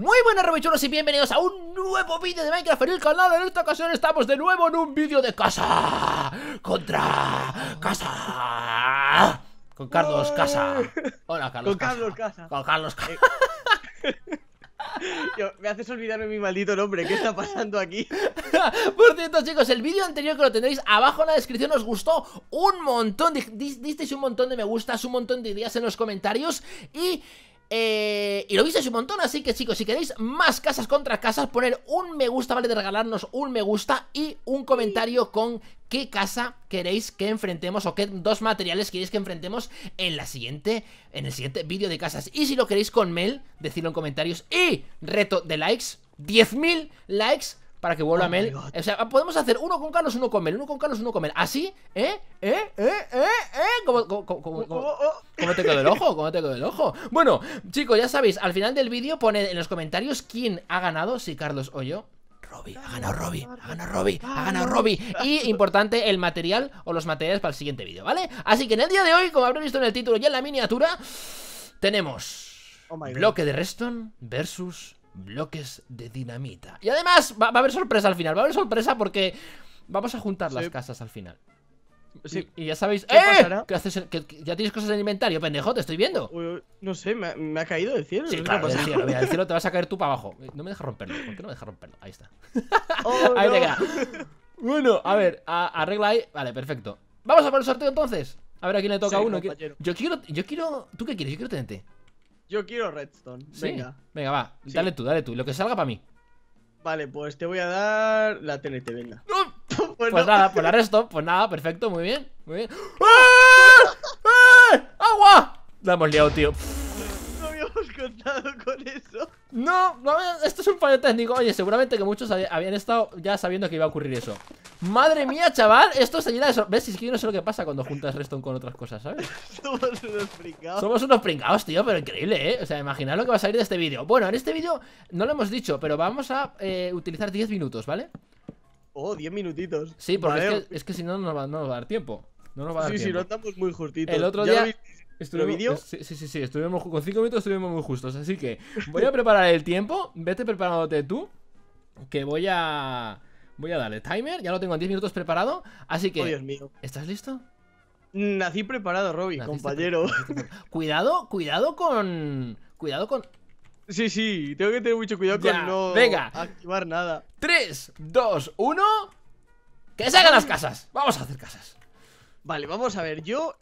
Muy buenas rabichuelos y bienvenidos a un nuevo vídeo de Minecraft en el canal. En esta ocasión estamos de nuevo en un vídeo de casa contra casa con Carlos Casa. Hola Carlos. Con Casa. Carlos Casa. Con Carlos Casa. Yo, me haces olvidarme mi maldito nombre, ¿qué está pasando aquí? Por cierto, chicos, el vídeo anterior que lo tendréis abajo en la descripción os gustó un montón, disteis un montón de me gustas, un montón de ideas en los comentarios y lo visteis un montón, así que chicos, si queréis más casas contra casas, poner un me gusta, vale, de regalarnos un me gusta y un comentario con qué casa queréis que enfrentemos o qué dos materiales queréis que enfrentemos en la siguiente, en el siguiente vídeo de casas. Y si lo queréis con Mel, decidlo en comentarios. Y reto de likes, 10.000 likes para que vuelva Mel. O sea, podemos hacer uno con Carlos, uno con Mel, uno con Carlos, uno con Mel. Así, ¿Cómo te quedó el ojo? ¿Cómo te quedó el ojo? Bueno, chicos, ya sabéis, al final del vídeo poned en los comentarios quién ha ganado, si Carlos o yo. Robby, ha ganado Robby, ha ganado Robby, ha ganado Robby. Y importante, el material o los materiales para el siguiente vídeo, ¿vale? Así que en el día de hoy, como habréis visto en el título y en la miniatura, tenemos bloque de Redstone versus bloques de dinamita. Y además va a haber sorpresa al final, va a haber sorpresa porque vamos a juntar las casas al final. Sí. Y ya sabéis, ¿qué haces? ¿Que ya tienes cosas en el inventario, pendejo? Te estoy viendo. No sé, me ha caído del cielo. Sí, no, claro, del cielo. Mira, del cielo te vas a caer tú para abajo. No me dejas romperlo. ¿Por qué no me dejas romperlo? Ahí está. Oh, ahí no. Te queda. Bueno, a ver, arregla ahí. Vale, perfecto. Vamos a por el sorteo entonces. A ver a quién le toca uno. Yo quiero. ¿Tú qué quieres? Yo quiero TNT. Yo quiero Redstone. ¿Sí? Venga. Venga, va. Sí. Dale tú, dale tú. Lo que salga para mí. Vale, pues te voy a dar la TNT, venga. Pues nada, pues la resto, pues nada, perfecto, muy bien, muy bien. ¡Agua! La hemos liado, tío. No habíamos contado con eso. No, esto es un fallo técnico. Oye, seguramente que muchos habían estado ya sabiendo que iba a ocurrir eso. Madre mía, chaval, esto se llena de sorpresa. ¿Ves? Es que yo no sé lo que pasa cuando juntas Redstone con otras cosas, ¿sabes? Somos unos pringados. Somos unos pringados, tío, pero increíble, ¿eh? O sea, imaginad lo que va a salir de este vídeo. Bueno, en este vídeo no lo hemos dicho, pero vamos a utilizar 10 minutos, ¿vale? Oh, 10 minutitos. Sí, porque vale. es que si no, no nos va a dar tiempo. No nos va a dar tiempo. Sí, no estamos muy justitos. El otro día estuvimos, sí, estuvimos con 5 minutos, estuvimos muy justos. Así que voy a preparar el tiempo. Vete preparándote tú. Que voy a darle timer. Ya lo tengo en 10 minutos preparado. Así que, oh, Dios mío. ¿Estás listo? Nací preparado, Robby, compañero. Cuidado con... Sí, tengo que tener mucho cuidado con no activar nada. 3, 2, 1. ¡Que se hagan las casas! Vamos a hacer casas. Vale, vamos a ver. Yo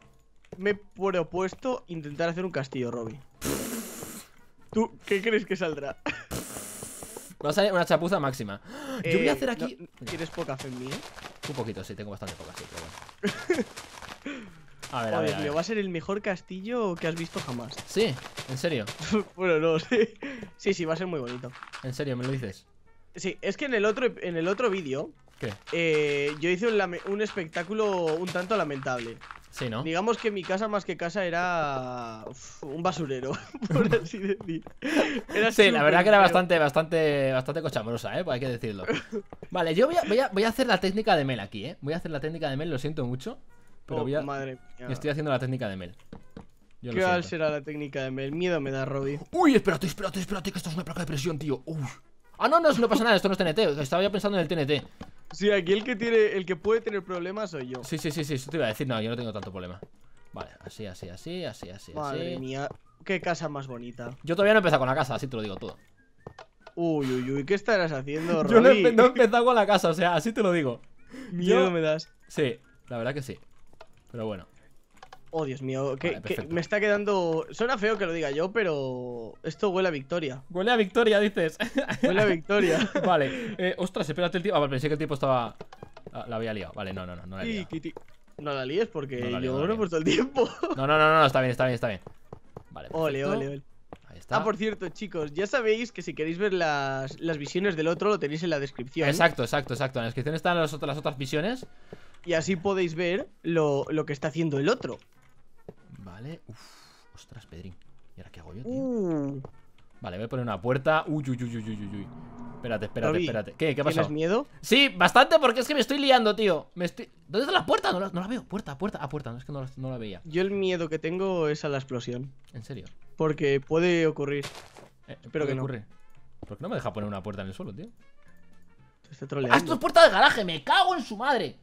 me he propuesto intentar hacer un castillo, Robby. ¿Tú qué crees que saldrá? Va a salir una chapuza máxima. Yo voy a hacer aquí. ¿Tienes poca fe en mí, eh? Un poquito, sí, tengo bastante poca, sí, pero bueno. A ver, va a ser el mejor castillo que has visto jamás. Sí, en serio. Bueno, no, sí. Sí, va a ser muy bonito. ¿En serio? ¿Me lo dices? Sí, es que en el otro vídeo yo hice un espectáculo un tanto lamentable. Sí, ¿no? Digamos que mi casa más que casa era un basurero, por así decir. Era sí, la verdad que era bastante cochambrosa, ¿eh? Pues hay que decirlo. Vale, yo voy a hacer la técnica de Mel aquí, ¿eh? Voy a hacer la técnica de Mel, lo siento mucho. Pero madre mía. Estoy haciendo la técnica de Mel. ¿Qué tal será la técnica de Mel? Miedo me da, Robby. Uy, espérate, que esto es una placa de presión, tío. Uf. Ah, no pasa nada, esto no es TNT. Estaba ya pensando en el TNT. Sí, aquí el que puede tener problemas soy yo. Sí, eso te iba a decir. No, yo no tengo tanto problema. Vale, así. Madre mía, qué casa más bonita. Yo todavía no he empezado con la casa, así te lo digo todo. Uy, ¿qué estarás haciendo, Robby? Yo no he empezado con la casa, o sea, así te lo digo. Miedo me das. Sí, la verdad que sí. Pero bueno. Oh, Dios mío, que me está quedando... Suena feo que lo diga yo, pero esto huele a victoria. Huele a victoria, dices. Huele a victoria. Vale. Ostras, espérate el tiempo. Ah, vale, pensé que el tiempo estaba... La había liado. Vale, no la he liado. No la líes porque yo no he puesto el tiempo. No, está bien. Vale, perfecto. Ole. Ahí está. Ah, por cierto, chicos, ya sabéis que si queréis ver las visiones del otro, lo tenéis en la descripción. Exacto. En la descripción están las otras visiones. Y así podéis ver lo que está haciendo el otro. Vale. Uf. Ostras, Pedrín. ¿Y ahora qué hago yo, tío? Vale, voy a poner una puerta. Uy. Espérate. ¿Qué pasó? ¿Tienes miedo? Sí, bastante, porque es que me estoy liando, tío. ¿Dónde está la puerta? No la veo. Puerta. No, es que no la veía. Yo el miedo que tengo es a la explosión. ¿En serio? Porque puede ocurrir. Espero que no. ¿Por qué no me deja poner una puerta en el suelo, tío? ¡Haz tu puerta de garaje! ¡Me cago en su madre!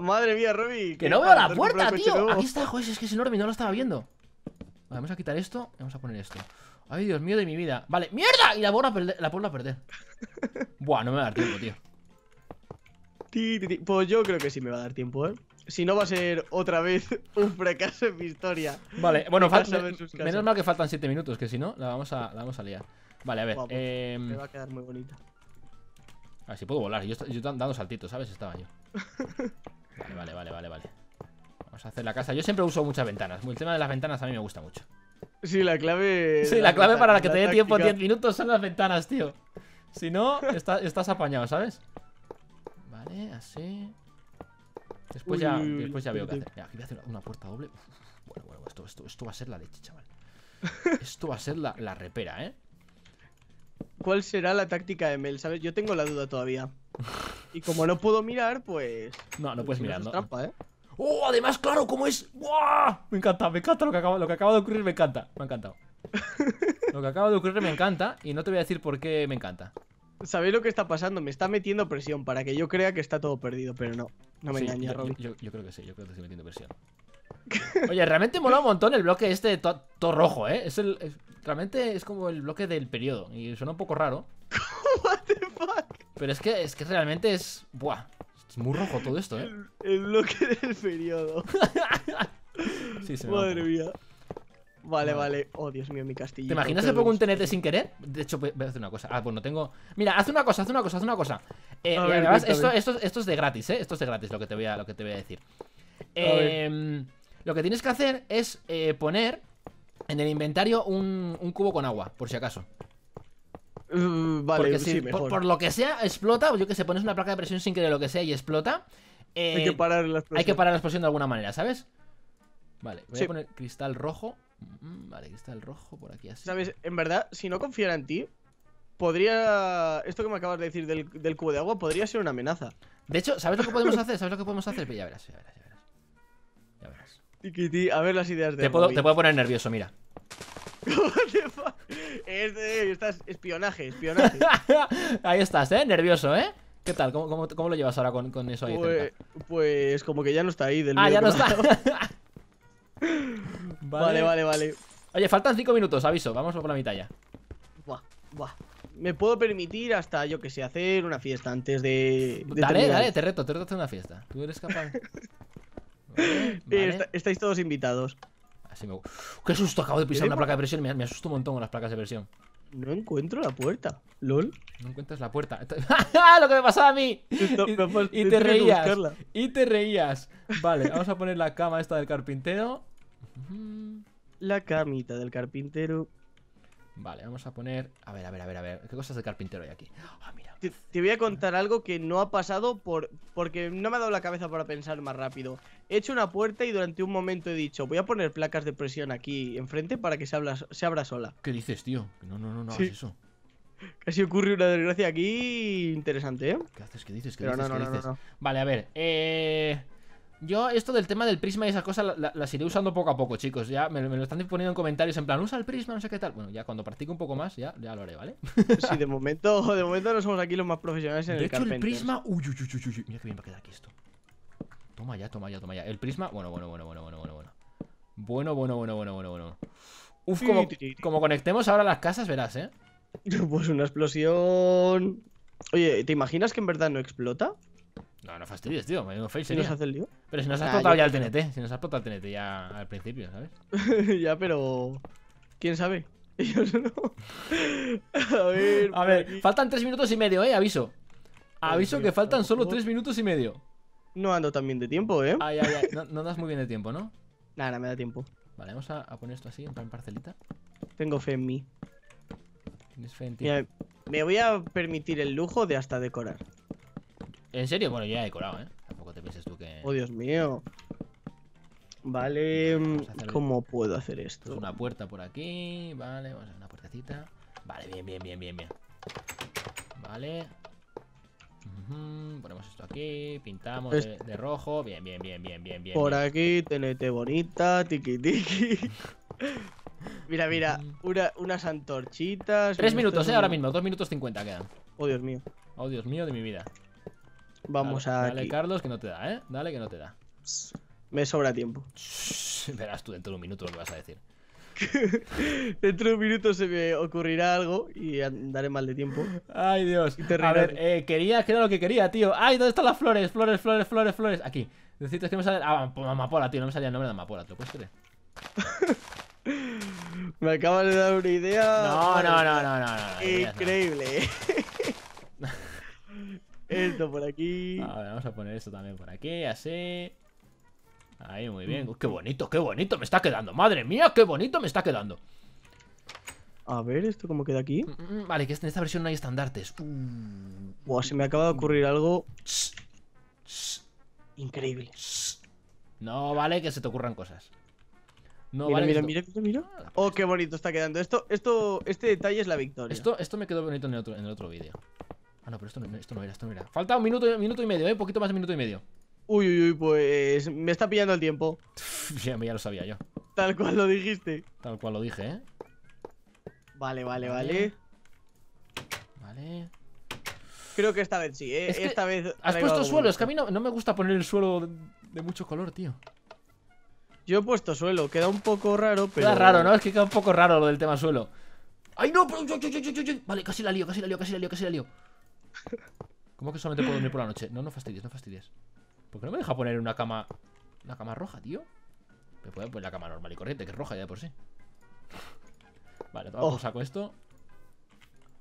Madre mía, Robby. ¡Que no veo la puerta, tío! Aquí está, joder, es que es enorme, no lo estaba viendo. Vale, vamos a quitar esto, vamos a poner esto. Ay, Dios mío de mi vida. Vale, ¡mierda! Y la vuelvo a perder, Buah, no me va a dar tiempo, tío. Pues yo creo que sí me va a dar tiempo, ¿eh? Si no va a ser otra vez un fracaso en mi historia. Vale, bueno, menos mal que faltan 7 minutos, que si no, la vamos a liar. Vale, a ver. Vamos, me va a quedar muy bonita. A ver si puedo volar. Yo dando saltitos, ¿sabes? Estaba yo. Vale. Vamos a hacer la casa. Yo siempre uso muchas ventanas. El tema de las ventanas a mí me gusta mucho. Sí, la clave. Sí, la clave para la que te dé tiempo 10 minutos son las ventanas, tío. Si no, estás apañado, ¿sabes? Vale, así. Después ya veo qué hacer. Mira, aquí voy a hacer una puerta doble. Bueno, esto va a ser la leche, chaval. Esto va a ser la repera, ¿eh? ¿Cuál será la táctica de Mel? ¿Sabes? Yo tengo la duda todavía. Y como no puedo mirar, pues... No puedes mirar, no. Trampa, ¿eh? ¡Oh! Además, claro, ¿cómo es? ¡Wow! Me encanta lo que acaba de ocurrir, me encanta. Me ha encantado. Lo que acaba de ocurrir me encanta. Y no te voy a decir por qué me encanta. ¿Sabéis lo que está pasando? Me está metiendo presión para que yo crea que está todo perdido, pero no. No me engañes, Robby. Yo creo que sí, yo creo que estoy metiendo presión. Oye, realmente mola un montón el bloque este de todo rojo, ¿eh? Realmente es como el bloque del periodo. Y suena un poco raro. What the fuck? Pero es que realmente es... Buah, es muy rojo todo esto, ¿eh? El bloque del periodo. Sí, madre mía. Vale. Oh, Dios mío, mi castillo. ¿Te imaginas que pongo un TNT sin querer? De hecho, voy a hacer una cosa. Ah, pues no tengo... Mira, haz una cosa. Además, esto es de gratis, ¿eh? Esto es de gratis lo que te voy a decir. Lo que tienes que hacer es poner en el inventario un cubo con agua, por si acaso. Vale, porque sí, mejor. Por lo que sea, explota. Yo que sé, pones una placa de presión sin querer, lo que sea, y explota. Hay que parar la explosión. Hay que parar la explosión de alguna manera, ¿sabes? Vale, voy a poner cristal rojo. Vale, cristal rojo por aquí así. ¿Sabes? En verdad, si no confiara en ti, podría... Esto que me acabas de decir del cubo de agua podría ser una amenaza. De hecho, ¿sabes lo que podemos hacer? Ya verás. Tiquití, a ver las ideas de... Te puedo poner nervioso, mira. Estás espionaje. Ahí estás, ¿eh? Nervioso, ¿eh? ¿Qué tal? ¿Cómo lo llevas ahora con eso ahí? Pues como que ya no está ahí del... Ah, ya no está. Vale. Oye, faltan 5 minutos, aviso. Vamos por la mitad ya. Buah. Me puedo permitir hasta, yo que sé, hacer una fiesta antes de... Dale, te reto a hacer una fiesta. Tú eres capaz. Vale. Estáis todos invitados. Así me... ¡Qué susto! Acabo de pisar una placa de presión. Me asusto un montón con las placas de presión. No encuentro la puerta. ¿Lol? No encuentras la puerta. Lo que me pasaba a mí. Y te reías. Vale, vamos a poner la cama esta del carpintero. La camita del carpintero. Vale, vamos a poner... A ver, ¿qué cosas de carpintero hay aquí? Ah, mira. Te voy a contar algo que no ha pasado porque no me ha dado la cabeza para pensar más rápido. He hecho una puerta y durante un momento he dicho, voy a poner placas de presión aquí enfrente para que se abra sola. ¿Qué dices, tío? No hagas eso. Casi ocurre una desgracia aquí interesante, ¿eh? ¿Qué haces? ¿Qué dices? Vale, a ver, yo esto del tema del prisma y esas cosas las iré usando poco a poco, chicos. Ya me lo están poniendo en comentarios en plan, usa el prisma, no sé qué tal. Bueno, ya cuando practique un poco más, ya lo haré, ¿vale? Sí, de momento no somos aquí los más profesionales en el carpentero. De hecho, el prisma... Uy, mira que bien va a quedar aquí esto. Toma ya. El prisma... Bueno. Uf, como conectemos ahora las casas, verás, ¿eh? Pues una explosión... Oye, ¿te imaginas que en verdad no explota? No fastidies, tío. Me digo face. ¿Si nos hace el lío? Pero si nos ha explotado ya el TNT. Si nos ha explotado el TNT ya al principio, ¿sabes? Ya, pero... ¿Quién sabe? Yo no. A ver, faltan 3 minutos y medio, aviso. Aviso que faltan solo 3 minutos y medio. No ando tan bien de tiempo, Ay. No andas muy bien de tiempo, ¿no? Nada, me da tiempo. Vale, vamos a poner esto así, en plan parcelita. Tengo fe en mí. ¿Tienes fe en ti? Mira, me voy a permitir el lujo de hasta decorar. ¿En serio? Bueno, yo ya he decorado, ¿eh? Tampoco te pienses tú que... ¡Oh, Dios mío! Vale, ¿cómo puedo hacer esto? Una puerta por aquí, vale, vamos a hacer una puertecita. Vale, bien. Vale. Ponemos esto aquí, pintamos de rojo, bien. Por aquí, TNT bonita, tiki. Mira, mira, unas antorchitas. 3 minutos, ahora mismo, 2 minutos 50 quedan. Oh, Dios mío. Oh, Dios mío de mi vida. Vamos a... Dale, Carlos, que no te da, ¿eh? Dale, que no te da. Me sobra tiempo. Verás tú dentro de un minuto lo que vas a decir. Dentro de un minuto se me ocurrirá algo y andaré mal de tiempo. Ay, Dios. A ver, quería, que era lo que quería, tío. Ay, ¿dónde están las flores? Flores, flores, flores, flores. Aquí. Necesito que me salga... Ah, amapola, tío. No me salía el nombre de amapola, ¿te lo puedes creer? Me acabas de dar una idea. No, no, no, no, no, no. Increíble. Esto por aquí. A ver, vamos a poner esto también por aquí, así. Ahí, muy bien. Qué bonito, qué bonito me está quedando. Madre mía, qué bonito me está quedando. A ver, ¿esto cómo queda aquí? Vale, que en esta versión no hay estandartes. Wow, se me acaba de ocurrir algo. Increíble. No vale que se te ocurran cosas. No, mira, vale, mira, mira, mira, mira. Oh, qué bonito está quedando. Este detalle es la victoria. Esto me quedó bonito en el otro vídeo. Ah, no, pero esto no era. Falta un minuto y medio, un poquito más de minuto y medio. Uy, uy, uy, pues me está pillando el tiempo. ya lo sabía yo. Tal cual lo dijiste. Tal cual lo dije, ¿eh? Vale, vale, vale. Vale. Creo que esta vez sí, ¿eh? Esta vez... Has puesto suelo, es que a mí no me gusta poner el suelo de mucho color, tío. Yo he puesto suelo, queda un poco raro, pero... Queda raro, ¿no? Es que queda un poco raro lo del tema suelo. ¡Ay, no! Vale, casi la lío. ¿Cómo que solamente puedo dormir por la noche? No, no fastidies. ¿Por qué no me deja poner una cama roja, tío? Me puede poner la cama normal y corriente, que es roja ya por sí. Vale, vamos, saco esto.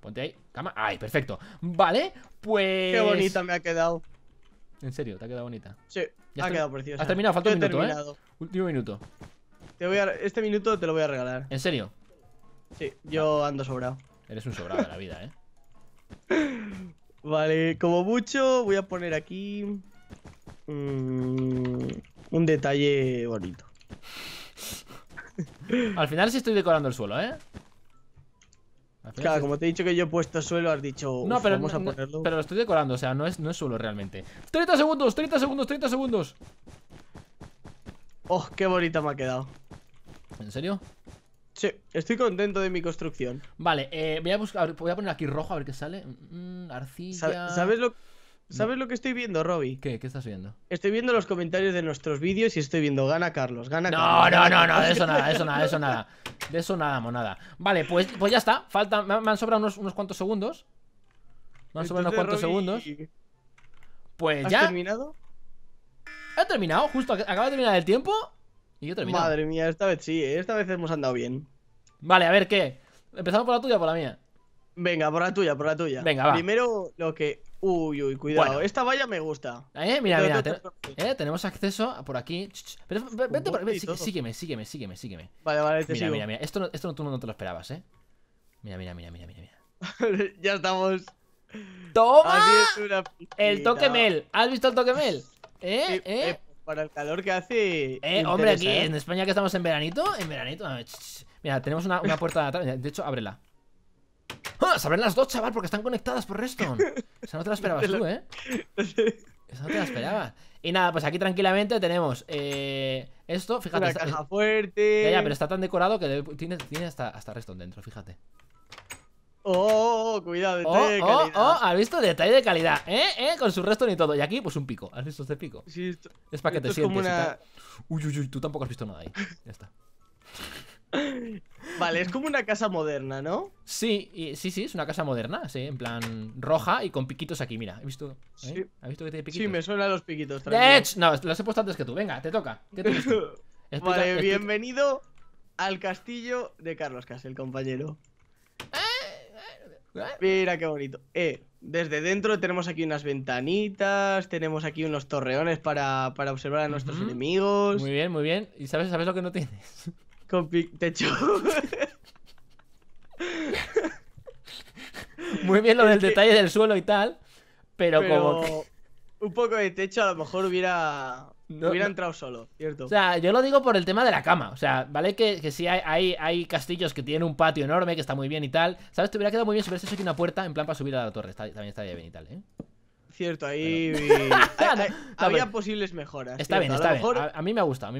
Ponte ahí, cama. ¡Ay, perfecto! Vale, pues... Qué bonita me ha quedado. En serio, te ha quedado bonita. Sí, ya ha quedado preciosa. Has terminado, falta un minuto, ¿eh? Último minuto. Este minuto te lo voy a regalar. ¿En serio? Sí, yo ando sobrado. Eres un sobrado de la vida, ¿eh? Vale, como mucho voy a poner aquí un detalle bonito. Al final sí estoy decorando el suelo, ¿eh? Claro, como te he dicho que yo he puesto suelo, has dicho... No, pero vamos a ponerlo. Pero lo estoy decorando, o sea, no es suelo realmente. ¡30 segundos! ¡30 segundos! ¡30 segundos! ¡Oh, qué bonita me ha quedado! ¿En serio? Sí, estoy contento de mi construcción. Vale, voy a poner aquí rojo a ver qué sale. Arcilla... ¿Sabes lo que estoy viendo, Robby? ¿Qué estás viendo? Estoy viendo los comentarios de nuestros vídeos y estoy viendo gana Carlos. No, de eso nada, de eso nada. De eso nada, monada. Vale, pues ya está. Me han sobrado unos cuantos segundos. Pues ya. ¿Has terminado? He terminado, justo. Acaba de terminar el tiempo y yo he terminado. Madre mía, esta vez sí, esta vez hemos andado bien. Vale, a ver, ¿qué? ¿Empezamos por la tuya o por la mía? Venga, por la tuya. Venga, va. Primero lo que... Uy, uy, cuidado. Bueno. Esta valla me gusta. Mira. Tenemos acceso por aquí. Vente, sígueme. Vale, te sigo. Mira. Esto tú no te lo esperabas, ¿eh? Mira. Ya estamos. ¡Toma! El toquemel. ¿Has visto el toquemel? Para el calor que hace. Hombre, aquí en España que estamos en veranito. Mira, tenemos una puerta de atrás. De hecho, ábrela. ¡Ah! Se abren las dos, chaval, porque están conectadas por Redstone. Esa no te la esperabas tú, ¿eh? Esa no te la esperabas. Y nada, pues aquí tranquilamente tenemos esto, fíjate. Una caja fuerte. Ya, pero está tan decorado que tiene hasta Redstone dentro, fíjate. ¡Oh! Cuidado, detalle de calidad. ¿Has visto? Detalle de calidad, ¿eh? Con su Redstone y todo. Y aquí, pues un pico. ¿Has visto este pico? Sí, esto, es para que te sientes. Uy, tú tampoco has visto nada ahí. Ya está. Vale, es como una casa moderna, ¿no? Sí, es una casa moderna, sí, en plan roja y con piquitos aquí, mira, ¿he visto? Sí. ¿Has visto que tiene piquitos? Sí, me suenan los piquitos, tranquilo. No, los he puesto antes que tú, venga, te toca. Vale, bienvenido al castillo de Carlos Castle, compañero. Mira qué bonito. Desde dentro tenemos aquí unas ventanitas, tenemos aquí unos torreones para observar a nuestros enemigos. Muy bien, ¿y sabes lo que no tienes? Con techo. Muy bien lo del detalle del suelo y tal. Pero como un poco de techo a lo mejor hubiera entrado solo, ¿cierto? O sea, yo lo digo por el tema de la cama. O sea, vale que sí hay castillos que tienen un patio enorme, que está muy bien y tal. ¿Sabes? Te hubiera quedado muy bien si hubieras hecho aquí una puerta en plan para subir a la torre. También estaría bien y tal, ¿eh? Cierto, ahí pero... había posibles mejoras. Está bien. A mí me gusta.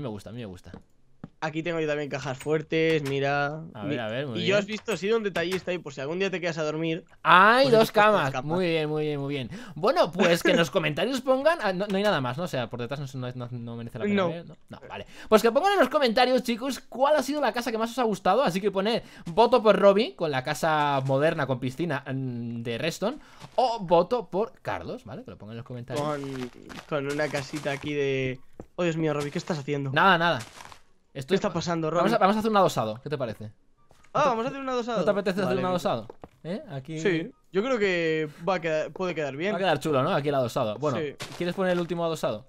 Aquí tengo yo también cajas fuertes, mira. A ver, muy bien. Y yo has visto, he sido un detallista ahí, por si algún día te quedas a dormir. ¡Ay, pues dos camas! Muy bien, muy bien, muy bien. Bueno, pues que en los comentarios pongan... Ah, no, no hay nada más, ¿no? O sea, por detrás no merece la pena. No. Ver, ¿no? No, vale. Pues que pongan en los comentarios, chicos, cuál ha sido la casa que más os ha gustado. Así que poned voto por Robby, con la casa moderna con piscina de Redstone, o voto por Carlos, ¿vale? Que lo pongan en los comentarios. Con una casita aquí de... Oh, Dios mío, Robby, ¿qué estás haciendo? Nada, nada. ¿Qué está pasando, Robby? Vamos a hacer un adosado, ¿qué te parece? Ah, vamos a hacer un adosado. ¿No te apetece hacer un adosado? ¿Eh? Aquí... Sí, yo creo que va a quedar, puede quedar bien. Va a quedar chulo, ¿no? Aquí el adosado. Bueno, sí. ¿Quieres poner el último adosado?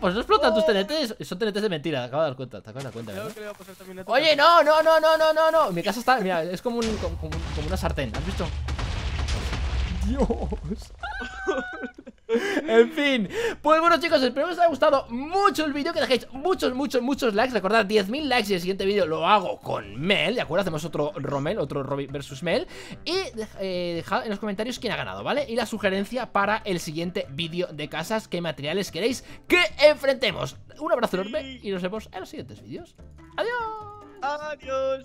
Pues no explotan tus TNTs. Son TNTs de mentira, te acabo de dar cuenta. Te acabo de dar cuenta, ¿verdad? Oye, no. Mi casa está... Mira, es como, como una sartén, ¿has visto? Dios. En fin, pues bueno, chicos, espero que os haya gustado mucho el vídeo, que dejéis muchos likes. Recordad, 10.000 likes y el siguiente vídeo lo hago con Mel, ¿de acuerdo? Hacemos otro Romel, otro Robby versus Mel. Y dejad en los comentarios quién ha ganado, ¿vale? Y la sugerencia para el siguiente vídeo de casas, qué materiales queréis que enfrentemos. Un abrazo enorme y nos vemos en los siguientes vídeos. ¡Adiós! ¡Adiós!